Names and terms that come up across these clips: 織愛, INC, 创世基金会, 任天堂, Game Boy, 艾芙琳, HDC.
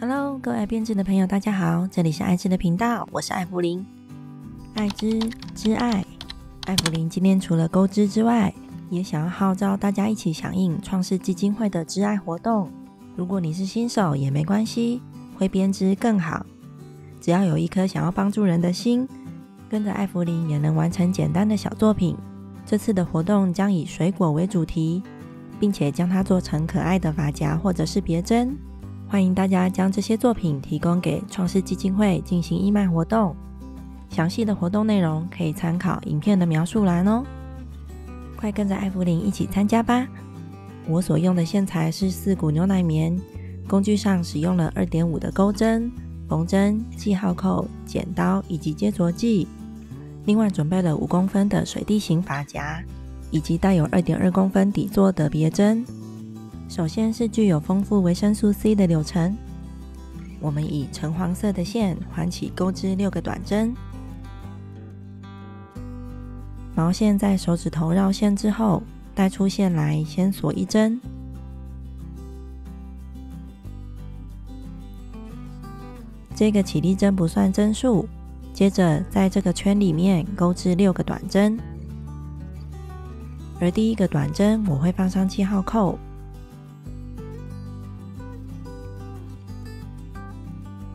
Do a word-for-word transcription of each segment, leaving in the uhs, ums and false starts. Hello， 各位爱编织的朋友，大家好，这里是爱织的频道，我是艾芙琳。爱织之爱，艾芙琳今天除了钩织之外，也想要号召大家一起响应创世基金会的织爱活动。如果你是新手也没关系，会编织更好。只要有一颗想要帮助人的心，跟着艾芙琳也能完成简单的小作品。这次的活动将以水果为主题，并且将它做成可爱的发夹或者是别针，欢迎大家将这些作品提供给创世基金会进行义卖活动。详细的活动内容可以参考影片的描述栏哦。快跟着艾芙琳一起参加吧！我所用的线材是四股牛奶棉，工具上使用了 二点五 的钩针、缝针、记号扣、剪刀以及接着剂，另外准备了五公分的水滴型发夹，以及带有 二点二公分底座的别针。首先是具有丰富维生素 C 的柳橙，我们以橙黄色的线环起钩织六个短针，毛线在手指头绕线之后，带出线来，先锁一针，这个起立针不算针数，接着在这个圈里面钩织六个短针。而第一个短针我会放上记号扣，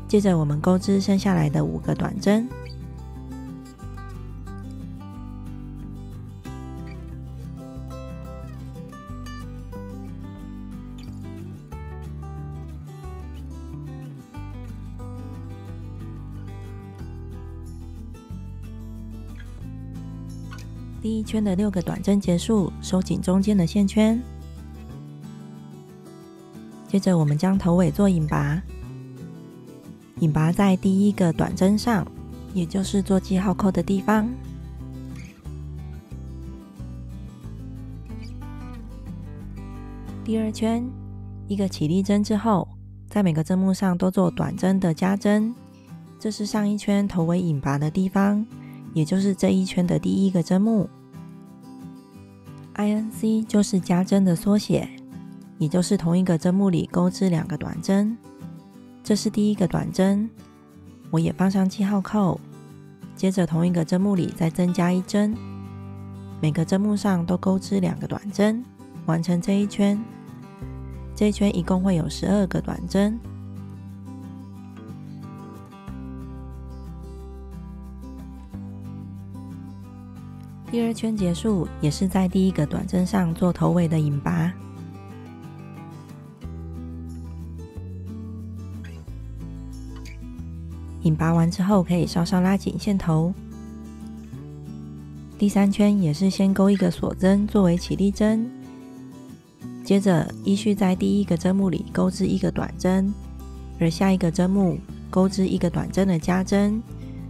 接着我们钩织剩下来的五个短针，第一圈的六个短针结束，收紧中间的线圈，接着我们将头尾做引拔，引拔在第一个短针上，也就是做记号扣的地方。第二圈，一个起立针之后，在每个针目上都做短针的加针，这是上一圈头尾引拔的地方，也就是这一圈的第一个针目。I N C 就是加针的缩写，也就是同一个针目里钩织两个短针。这是第一个短针，我也放上记号扣，接着同一个针目里再增加一针，每个针目上都钩织两个短针，完成这一圈。这一圈一共会有十二个短针。第二圈结束，也是在第一个短针上做头尾的引拔。引拔完之后，可以稍稍拉紧线头。第三圈也是先钩一个锁针作为起立针，接着依序在第一个针目里钩织一个短针，而下一个针目钩织一个短针的加针，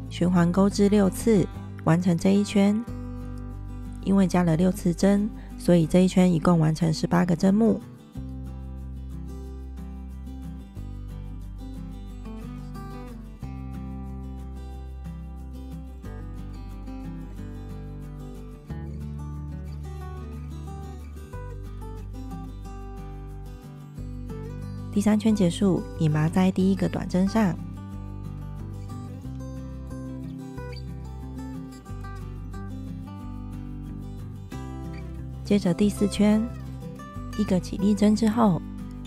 循环钩织六次，完成这一圈。因为加了六次针，所以这一圈一共完成十八个针目。第三圈结束，引拔在第一个短针上，接着第四圈，一个起立针之后，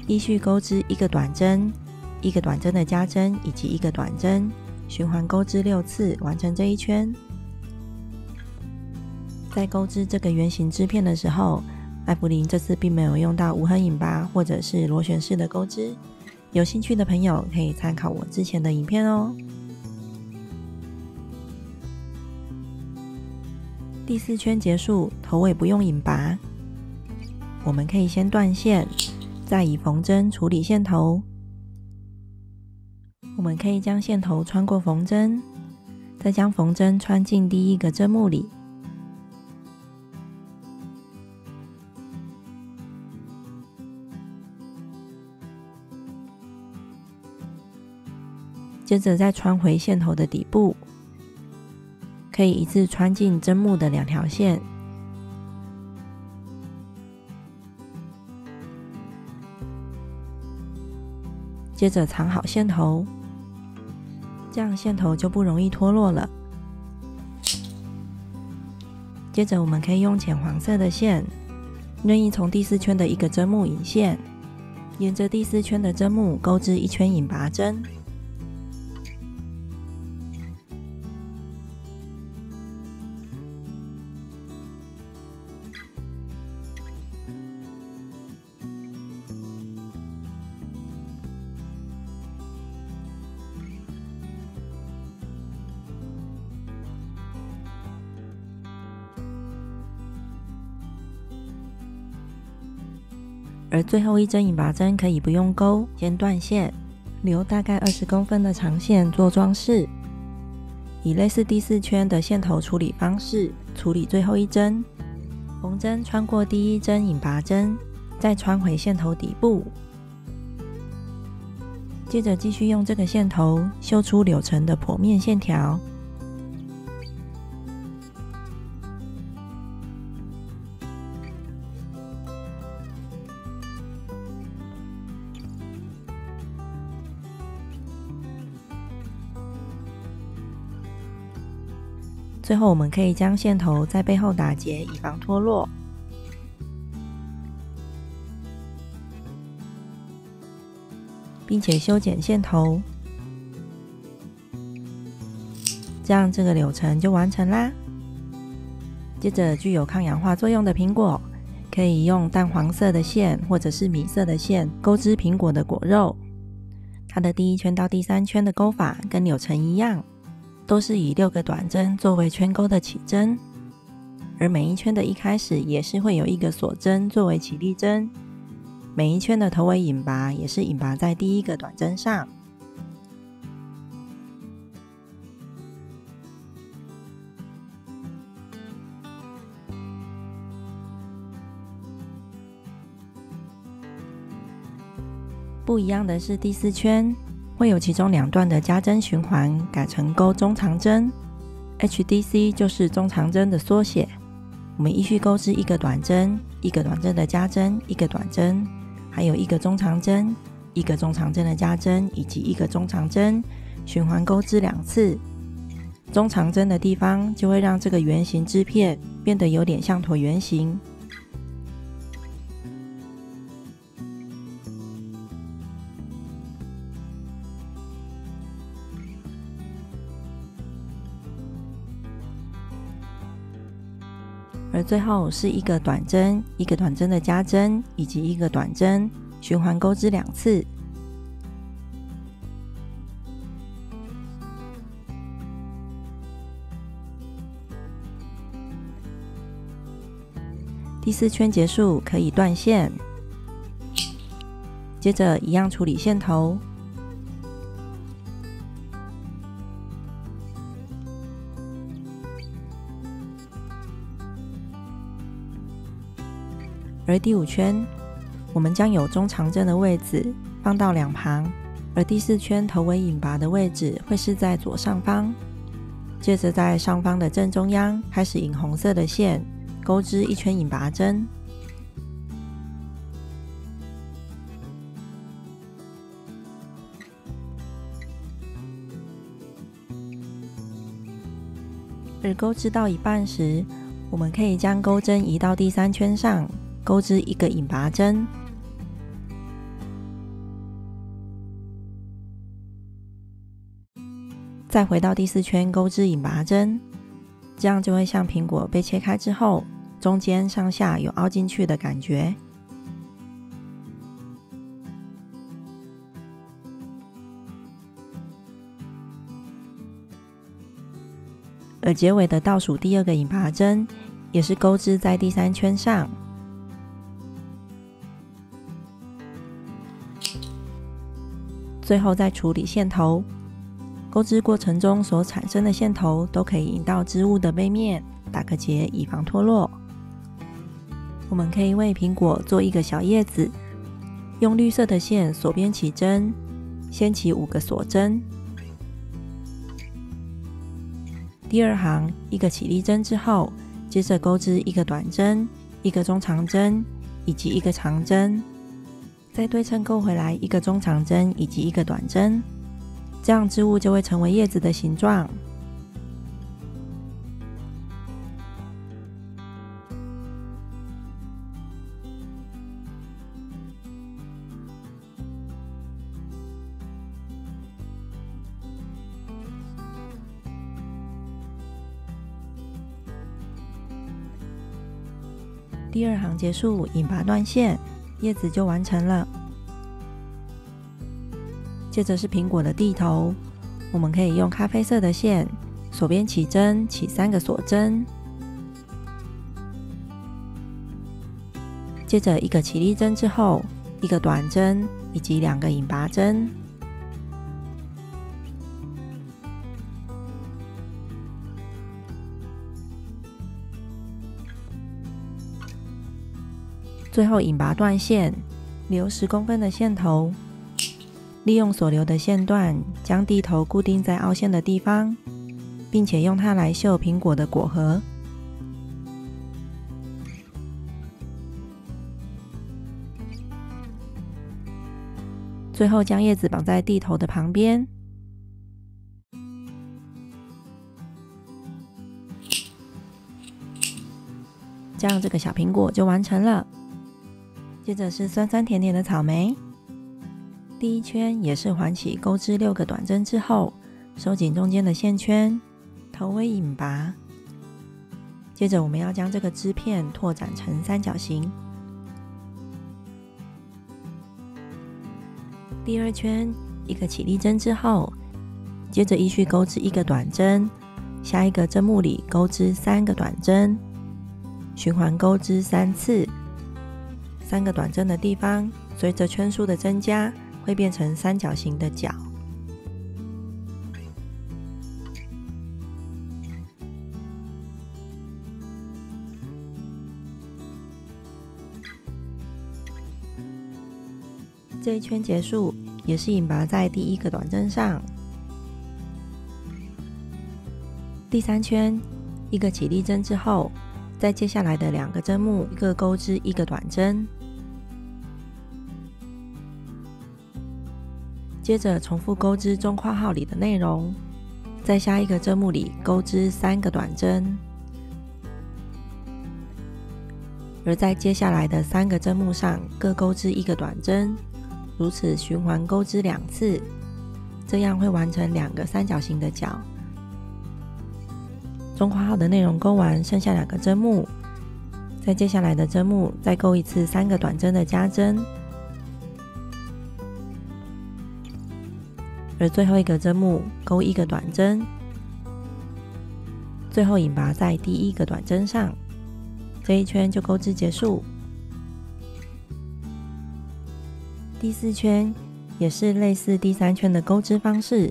依序钩织一个短针、一个短针的加针以及一个短针，循环钩织六次，完成这一圈。在钩织这个圆形织片的时候，艾芙琳这次并没有用到无痕引拔或者是螺旋式的钩织，有兴趣的朋友可以参考我之前的影片哦。第四圈结束，头尾不用引拔，我们可以先断线，再以缝针处理线头。我们可以将线头穿过缝针，再将缝针穿进第一个针目里。接着再穿回线头的底部，可以一次穿进针目的两条线。接接着藏好线头，这样线头就不容易脱落了。接着我们可以用浅黄色的线，任意从第四圈的一个针目引线，沿着第四圈的针目钩织一圈引拔针。 而最后一针引拔针可以不用钩，先断线，留大概二十公分的长线做装饰。以类似第四圈的线头处理方式处理最后一针，缝针穿过第一针引拔针，再穿回线头底部，接着继续用这个线头绣出柳橙的剖面线条。 最后，我们可以将线头在背后打结，以防脱落。并且修剪线头，这样这个柳橙就完成啦。接着，具有抗氧化作用的苹果，可以用淡黄色的线或者是米色的线钩织苹果的果肉。它的第一圈到第三圈的钩法跟柳橙一样。 都是以六个短针作为圈钩的起针，而每一圈的一开始也是会有一个锁针作为起立针，每一圈的头尾引拔也是引拔在第一个短针上。不一样的是第四圈。 会有其中两段的加针循环改成钩中长针 ，H D C 就是中长针的缩写。我们依序钩织一个短针、一个短针的加针、一个短针，还有一个中长针、一个中长针的加针以及一个中长针，循环钩织两次。中长针的地方就会让这个圆形织片变得有点像椭圆形。 而最后是一个短针、一个短针的加针以及一个短针，循环钩织两次。第四圈结束，可以断线。接着一样处理线头。 而第五圈，我们将有中长针的位置放到两旁，而第四圈头尾引拔的位置会是在左上方。接着在上方的正中央开始引红色的线，钩织一圈引拔针。而钩织到一半时，我们可以将钩针移到第三圈上。 钩织一个引拔针，再回到第四圈钩织引拔针，这样就会像苹果被切开之后，中间上下有凹进去的感觉。而结尾的倒数第二个引拔针，也是钩织在第三圈上。 最后再处理线头，钩织过程中所产生的线头都可以引到织物的背面，打个结以防脱落。我们可以为苹果做一个小叶子，用绿色的线锁边起针，先起五个锁针。第二行一个起立针之后，接着钩织一个短针、一个中长针以及一个长针。再对称购回来一个中长针以及一个短针，这样织物就会成为叶子的形状。第二行结束，引拔断线，叶子就完成了。接着是苹果的蒂头，我们可以用咖啡色的线，锁边起针，起三个锁针，接着一个起立针之后，一个短针以及两个引拔针。最后引拔断线，留十公分的线头，利用所留的线段将蒂头固定在凹陷的地方，并且用它来绣苹果的果核。最后将叶子绑在蒂头的旁边，这样这个小苹果就完成了。接着是酸酸甜甜的草莓，第一圈也是环起钩织六个短针之后，收紧中间的线圈，头尾引拔。接着我们要将这个织片拓展成三角形。第二圈一个起立针之后，接着依序钩织一个短针，下一个针目里钩织三个短针，循环钩织三次。三个短针的地方，随着圈数的增加，会变成三角形的角。这一圈结束，也是引拔在第一个短针上。第三圈，一个起立针之后，在接下来的两个针目，各钩织一个短针。接着重复钩织中括号里的内容，在下一个针目里钩织三个短针，而在接下来的三个针目上各钩织一个短针，如此循环钩织两次，这样会完成两个三角形的角。中括号的内容钩完，剩下两个针目，在接下来的针目再钩一次三个短针的加针。而最后一个针目钩一个短针，最后引拔在第一个短针上，这一圈就钩织结束。第四圈也是类似第三圈的钩织方式，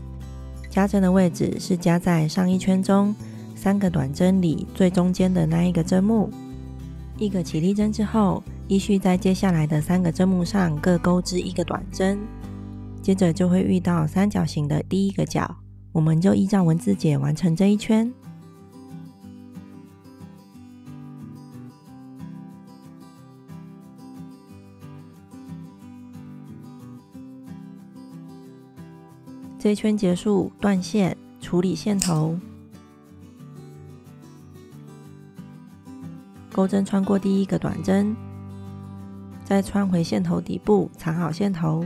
加针的位置是加在上一圈中三个短针里最中间的那一个针目，一个起立针之后，依序在接下来的三个针目上各钩织一个短针。接着就会遇到三角形的第一个角，我们就依照文字解完成这一圈。这一圈结束，断线，处理线头。钩针穿过第一个短针，再穿回线头底部，藏好线头。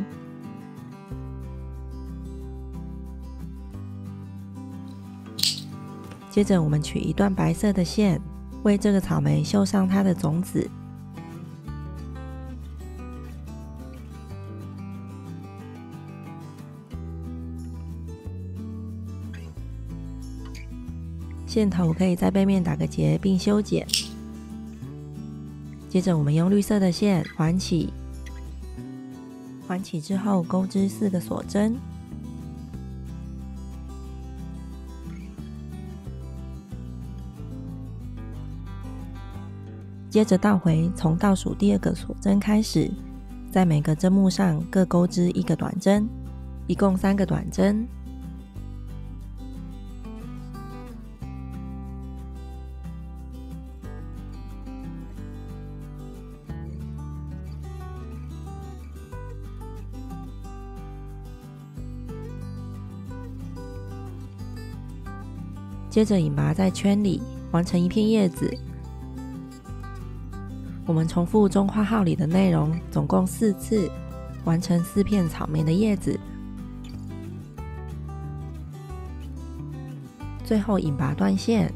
接着我们取一段白色的线，为这个草莓绣上它的种子。线头可以在背面打个结并修剪。接着我们用绿色的线环起，环起之后钩织四个锁针。接着倒回，从倒数第二个锁针开始，在每个针目上各钩织一个短针，一共三个短针。接着以麻在圈里完成一片叶子。我们重复中括号里的内容，总共四次，完成四片草莓的叶子。最后引拔断线。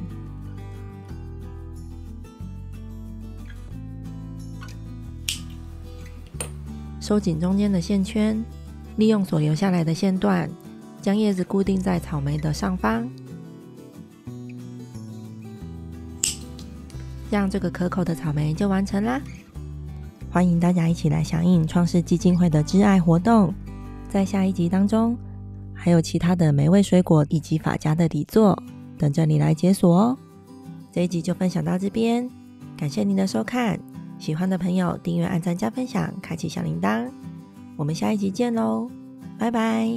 收紧中间的线圈，利用所留下来的线段，将叶子固定在草莓的上方，这样这个可口的草莓就完成啦！欢迎大家一起来响应创世基金会的挚爱活动，在下一集当中，还有其他的美味水果以及法家的底座，等着你来解锁哦！这一集就分享到这边，感谢您的收看。喜欢的朋友，订阅、按赞、加分享，开启小铃铛。我们下一集见喽，拜拜。